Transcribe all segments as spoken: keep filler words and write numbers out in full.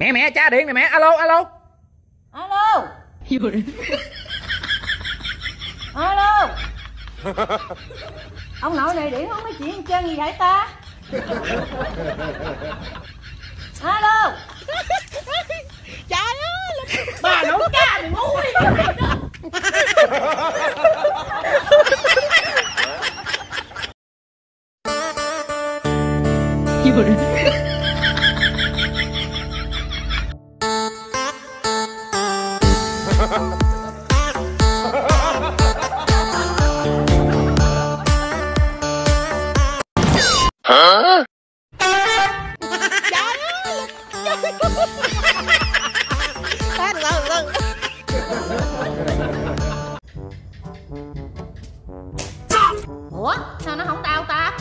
Mẹ mẹ cha điện này mẹ, alo alo. Alo. Alo. Ông nội này điện không nói chuyện chơi gì vậy ta? Alo. Trời ơi. Bà nổ ca mày ngu đi. Hả? Ủa? Sao nó không đau ta?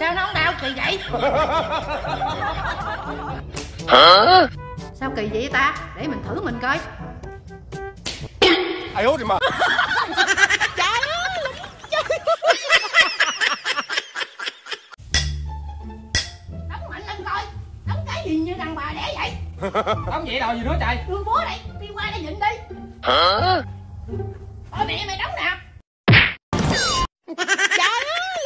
Sao nó không đau kỳ vậy? Hả? Sao kỳ vậy ta? Để mình thử mình coi. Ai ố đi mà. Đóng mạnh lên coi. Đóng cái gì như đàn bà đẻ vậy? Đóng vậy đòi gì nữa trời? Đưa búa đi, đi qua đây dịnh đi. Hả? Ôi mẹ mày đóng nè. Trời ơi.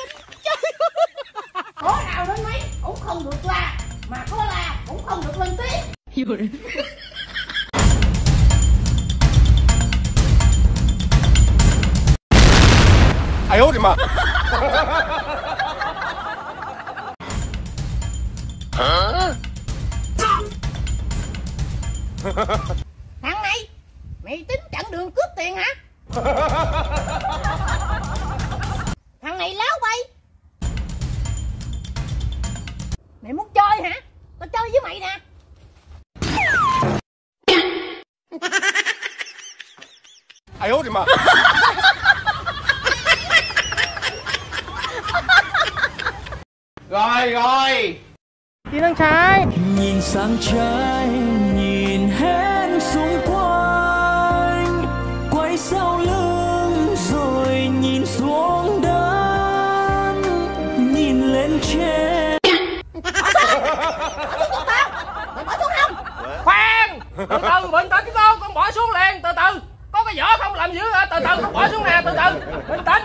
Cổ nào đến mấy cũng không được la, mà có la cũng không được lên tiếng. Ai ố đi mà. Hả? Thằng này, mày tính chặn đường cướp tiền hả? Thằng này láo bay. Mày muốn chơi hả? Tao chơi với mày nè. Ai ố đi mà. Rồi rồi. Đi sang trái. Nhìn sang trái, nhìn hết xung quanh. Quay sau lưng rồi nhìn xuống đất. Nhìn lên trên. Bỏ xuống. Bỏ xuống tao. Mày bỏ xuống không? Khoan. Từ từ bình tĩnh con, con bỏ xuống liền từ từ. Có cái vỏ không làm dữ hả? Từ từ con bỏ xuống nè, từ từ. Bình tĩnh.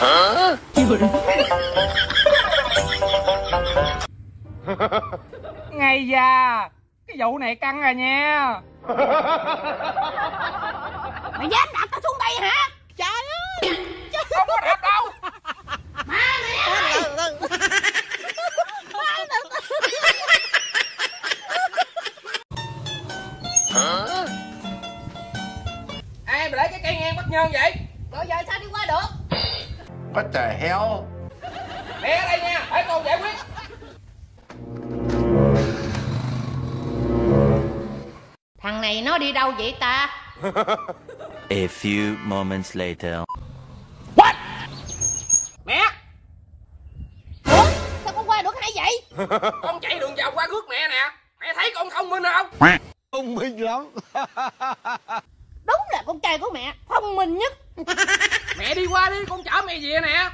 Hả? Ngày già, cái vụ này căng à nha. Mày dám đạp tao xuống đây hả? Trời ơi. Không có đạp đâu. Má mẹ ơi. Hả? Ai mà để cái cây ngang bất nhân vậy? Rồi giờ sao đi qua được? What the hell? Mẹ ở đây nha, phải con giải quyết. Thằng này nó đi đâu vậy ta? A few moments later. What? Mẹ. Ủa? Sao con qua được hay vậy? Con chạy đường vào qua rước mẹ nè. Mẹ thấy con thông minh không? Thông minh lắm. Đúng là con trai của mẹ thông minh nhất. Mẹ đi qua đi, con chở mẹ về nè.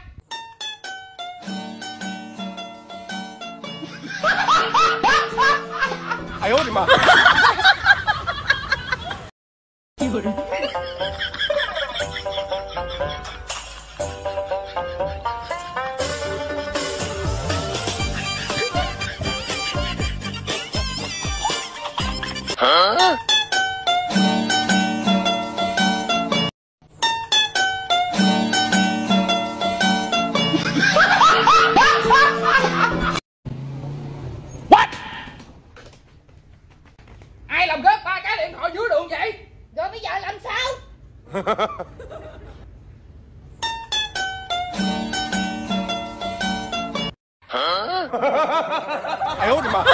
Ai ố đi mà. Hả? Hả? Ai ố đi mà.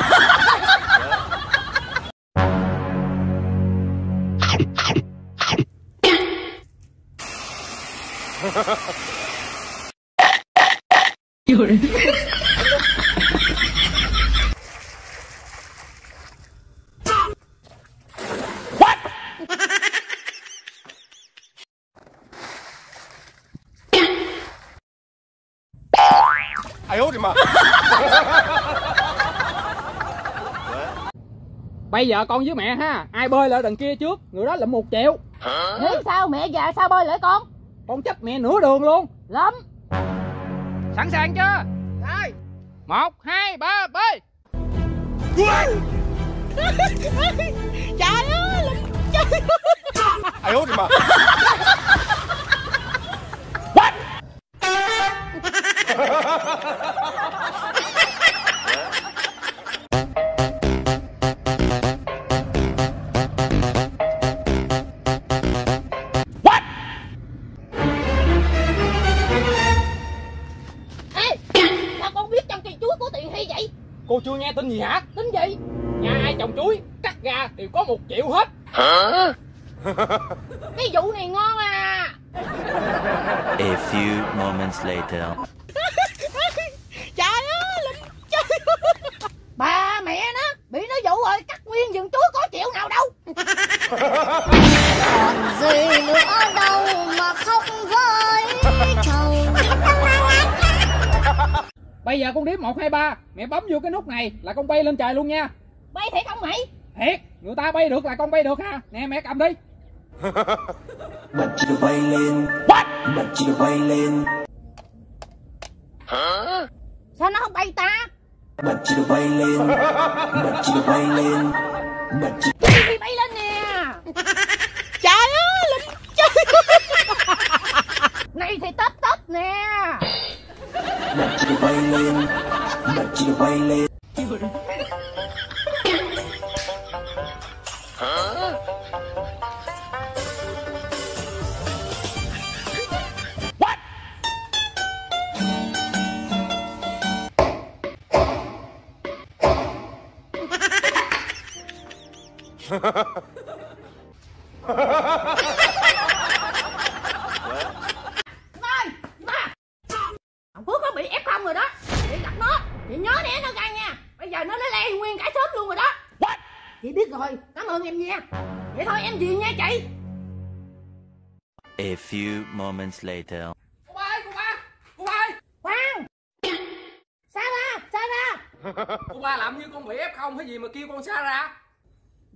What? 哎呦我的妈！Bây giờ con với mẹ ha, ai bơi lại đằng kia trước người đó là một triệu. Nghĩ sao mẹ già sao bơi lại con? Con chết mẹ nửa đường luôn. Lắm. Sẵn sàng chưa? Rồi. Một hai ba bơi. Trời ơi, trời. Ai ơi mà. What? What? Ê, sao con biết trong cây chuối có tiền hay vậy? Cô chưa nghe tin gì hả? Tin gì? Nhà ai trồng chuối, cắt ra đều có một triệu hết. Hả? Cái vụ này ngon à. A few moments later. Trời ơi, lắm trời. Bà mẹ nó bị nó vụ rồi, cắt nguyên vườn chuối có triệu nào đâu. Còn gì nữa đâu mà khóc với trời. Bây giờ con đếm một hai ba, mẹ bấm vô cái nút này là con bay lên trời luôn nha. Bay thiệt không mày? Thiệt, người ta bay được là con bay được ha. Nè mẹ cầm đi. Bật chiều bay lên. What? Bật chiều bay lên. Hả? Sao nó không bay ta? Bật chiều bay lên. Bật chiều bay lên. Bật chiều bay, bay lên nè. Trời ơi, lắm trời. Này thì tấp tấp nè. Bật chiều bay lên. Bật chiều bay lên. What? Này, ba. Thằng Phước nó bị ép không rồi đó. Chị gặp nó, chị nhớ né nó ra nha. Bây giờ nó nó lây nguyên cả xóm luôn rồi đó. What? Chị biết rồi, cảm ơn em nha. Vậy thôi em về nha chị. A few moments later. Cô ba ơi, cô ba, cô ba ơi. Wow. Sao ra, sao ra. Cô ba làm như con bị ép không hay gì mà kêu con xa ra.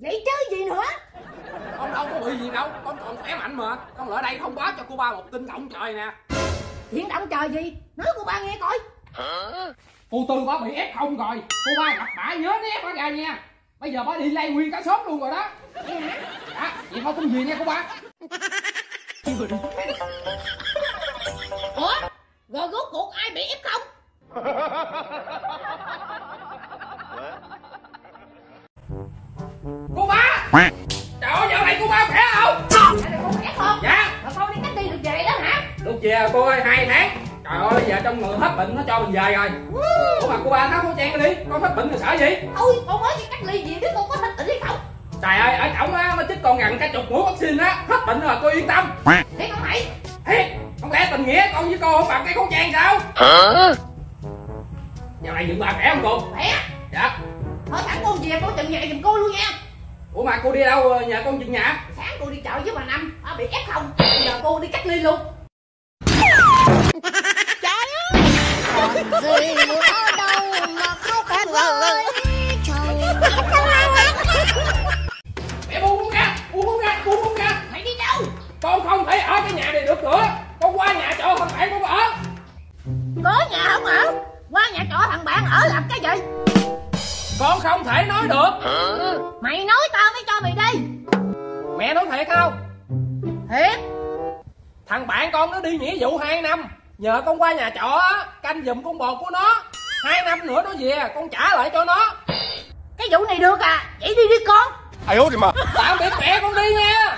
Vậy chứ gì nữa. Con đâu có bị gì đâu, con còn khỏe mạnh mà. Con lại đây thông báo cho cô ba một tin động trời nè. Chuyện động trời gì? Nói cô ba nghe coi. Hả? Cô Tư bà bị ép không rồi. Cô ba gặp bả nhớ né bả ra nha. Bây giờ bà đi lay nguyên cả shop luôn rồi đó. Vậy hả? Dạ, vậy thôi cũng về nha cô ba. Ủa? Rồi rốt cuộc ai bị ép không? Cô ba! Trời ơi, giờ này cô ba khỏe không? Không! Dạ, cô khỏe không? Dạ! Rồi thôi đi cách đi được về đó hả? Được về cô ơi, hai tháng. Trời ơi, giờ trong người hết bệnh nó cho mình về rồi. Ủa mà cô ba nó không chen đi, con hết bệnh thì sợ gì? Ôi, con mới cách ly gì chứ con có hết bệnh hay không? Trời ơi, ở cổng á, nó chích con gần cả chục mũi vaccine á, hết bệnh rồi cô yên tâm. Thiệt không mày? Thiệt, không lẽ tình nghĩa con với cô không bằng cái khẩu trang sao? Hả? Giờ này dựng bà khỏe không cô? Khỏe. Dạ. Thôi thẳng con về cô chừng nhà giùm cô luôn nha. Ủa mà cô đi đâu nhờ con chừng nhà? Sáng cô đi chợ với bà Năm, bị ép không, bây giờ cô đi cách ly luôn. Trời ơi. Còn gì nữa đâu mà khóc với trời. Mẹ buông con ra, buông con ra, buông con ra. Mày đi đâu? Con không thể ở cái nhà này được nữa. Con qua nhà trọ thằng bạn con ở. Có nhà không ở? Qua nhà trọ thằng bạn ở làm cái gì? Con không thể nói được. Mày nói tao mới cho mày đi. Mẹ nói thiệt không? Thiệt. Thằng bạn con nó đi nghĩa vụ hai năm. Nhờ con qua nhà trọ canh giùm con bồ của nó. Hai năm nữa nó về con trả lại cho nó. Cái vụ này được à? Vậy đi đi con. Ai ơi thì mà. Tạm biệt mẹ con đi nha.